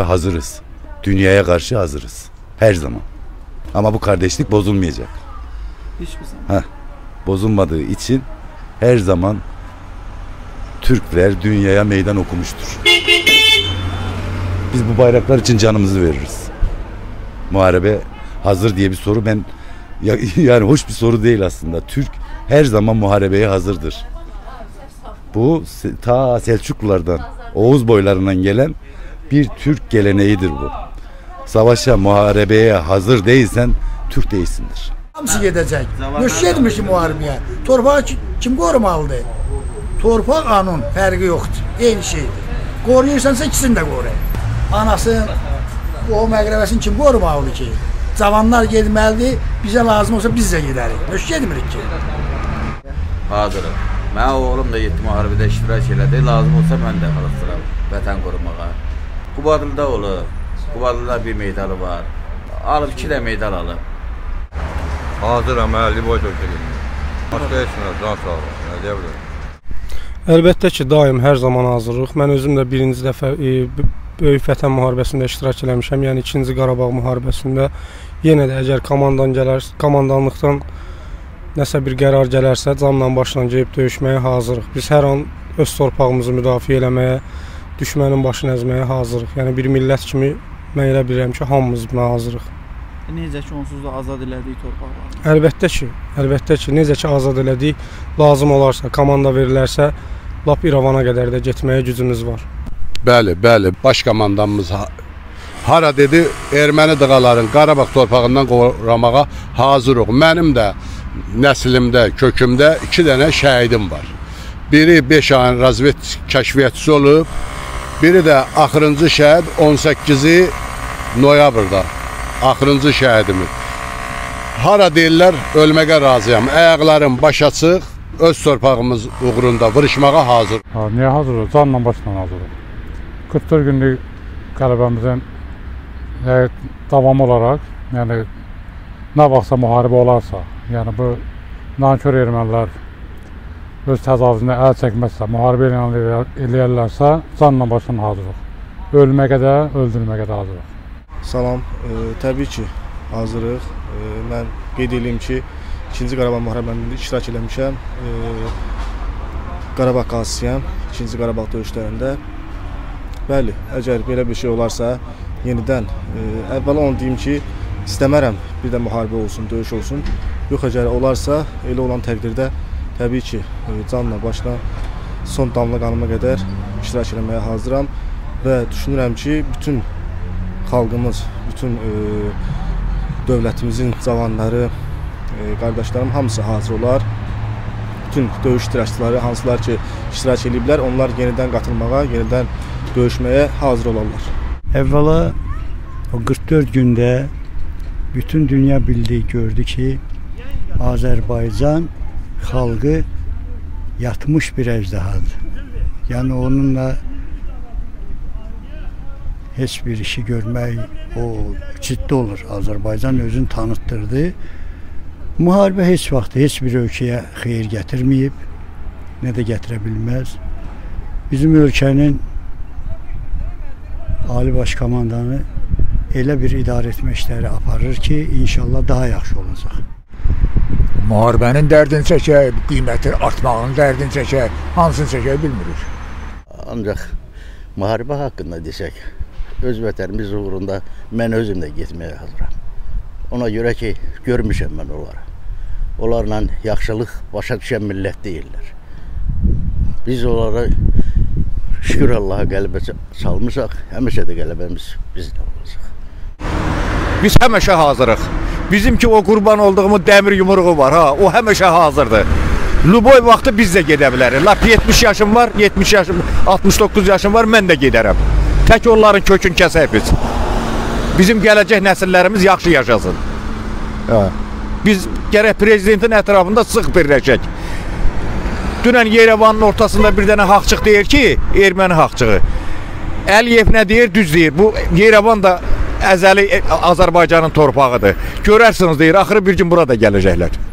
Hazırız. Dünyaya karşı hazırız. Her zaman. Ama bu kardeşlik bozulmayacak. Hiçbir zaman. Heh. Bozulmadığı için her zaman Türkler dünyaya meydan okumuştur. Biz bu bayraklar için canımızı veririz. Muharebe hazır diye bir soru ben yani hoş bir soru değil aslında. Türk her zaman muharebeye hazırdır. Bu ta Selçuklulardan, Oğuz boylarından gelen bir Türk geleneğidir bu. Savaşa, muharebeye hazır değilsen Türk değilsindir. Hamsi gidecek. Müşşedmiş muharebeye. Torpağı kim korumalıdı? Torpaq anun fərqi yoxdur. Eyni şeydir. Qoruyursansa ikisini də qoru. Anasının, o məqrəvəsini kim qorumalıdır ki? Cavanlar gelməlidir. Bizə lazım olsa biz də gedərik. Müşkə edmirik ki. Hazırıq. Mənim oğlum da yetim müharibədə iştirak elədi. Lazım olsa mən də hazıram vətən qorumağa. Qubadlıda olur. Qubadlıda bir meydalı var. Alıb iki də meydal alıb. Hazıram, əli boy dökülür. Başqa heç nə, can sağ olun. Nə deyə bilirim? Əlbəttə ki, daim, hər zaman hazırıq. Mən özüm də birinci dəfə Böyük Vətən müharibəsində iştirak eləmişəm. Yəni, ikinci Qarabağ müharibəsində yenə də əgər komandanlıqdan nəsə bir qərar gələrsə, canla başla gəlib döyüşməyə hazırıq. Biz hər an öz torpağımızı müdafiə eləməyə, düşmənin başını əzməyə hazırıq. Yəni, bir millət kimi mən elə bilirəm ki, hamımız buna hazırıq. Necə ki, onsuz da azad elədik torpaq var? Əlbəttə ki, necə ki, azad elədik, lazım olarsa, komanda verilərsə, lap İrəvana qədər də getməyə gücümüz var. Bəli, başkomandanımız hara dedi, erməni dığaların Qarabağ torpağından qoramağa hazırıq. Mənim də nəslimdə, kökümdə 2 dənə şəhidim var. Biri 5 ayın razvet kəşfiyyətçisi olub, biri də axırıncı şəhid 18-ci noyabrda, axırıncı şəhidimiz. Hara deyirlər, ölməyə razıyam, ayaqlarım başa çıx, öz torpağımız uğrunda vuruşmağa hazır. Niyə hazırıq? Canla başla hazırıq. 44 günlük qələbəmizin davam olarak, yəni nə vaxtsa müharibə olarsa, yəni bu nankör ermənilər öz təcavüzünə əl çəkməzsə, müharibə eləyərlərsə, canla başla hazırıq. Ölməyə də, öldürməyə də hazırıq. Salam, təbii ki, hazırıq. Mən qeyd edeyim ki, 2-ci Qarabağ müharibəsində iştirak eləmişəm. Qarabağ qazisiyəm, 2-ci Qarabağ döyüşlərində. Bəli, əgər belə bir şey olarsa, yenidən, əvvəla onu deyim ki, istəmərəm bir də müharibə olsun, döyüş olsun. Yox, əgər olarsa, elə olan təqdirdə təbii ki, canla başla son damla qanıma qədər iştirak eləməyə hazıram və düşünürəm ki, bütün xalqımız, bütün dövlətimizin cavanları, qardaşlarım hamısı hazır olar. Bütün döyüş iştirakçıları, hansılar ki, iştirak ediblər, onlar yenidən qatılmağa, yenidən döyüşməyə hazır olarlar. Əvvəla o 44 gündə bütün dünya bildi, gördü ki, Azərbaycan xalqı yatmış bir əjdahadır. Yəni onunla heç bir işi görmək o ciddi olur. Azərbaycan özünü tanıtdırdı. Müharibə heç vaxt heç bir ölkəyə xeyir gətirməyib, nə də gətirə bilməz. Bizim ölkənin Ali Başkomandanı elə bir idarə etmə işləri aparır ki, inşallah daha yaxşı olacaq. Müharibənin dərdini çəkək, qiyməti artmağının dərdini çəkək, hansını çəkək bilmirik. Ancaq müharibə haqqında desək, öz vətənimiz uğrunda mən özüm də getməyə hazıram. Ona görə ki, görmüşəm mən onları. Onlarla yaxşılıq başa düşən millət deyirlər. Biz onlara şükür Allaha qələbə salmışaq, həmişə də qələbəmiz bizdə olacaq. Biz həmişə hazırıq. Bizimki o qurban olduğumuz dəmir yumruğu var, ha, o həmişə hazırdır. Luboy vaxtı biz də gedə bilərik. Lap 70 yaşım var, 70 yaşım, 69 yaşım var, mən də gedərəm. Tək onların kökünü kəsək biz. Bizim gələcək nəsillərimiz yaxşı yaşasın. Biz gərək prezidentin ətrafında sıx birləşək. Dünən Yerevanın ortasında bir dənə haqçıq deyir ki, erməni haqçığı. Əliyev nə deyir, düz deyir. Bu Yerevan da əzəli Azərbaycanın torpağıdır. Görərsiniz deyir, axırı bir gün burada gələcəklər.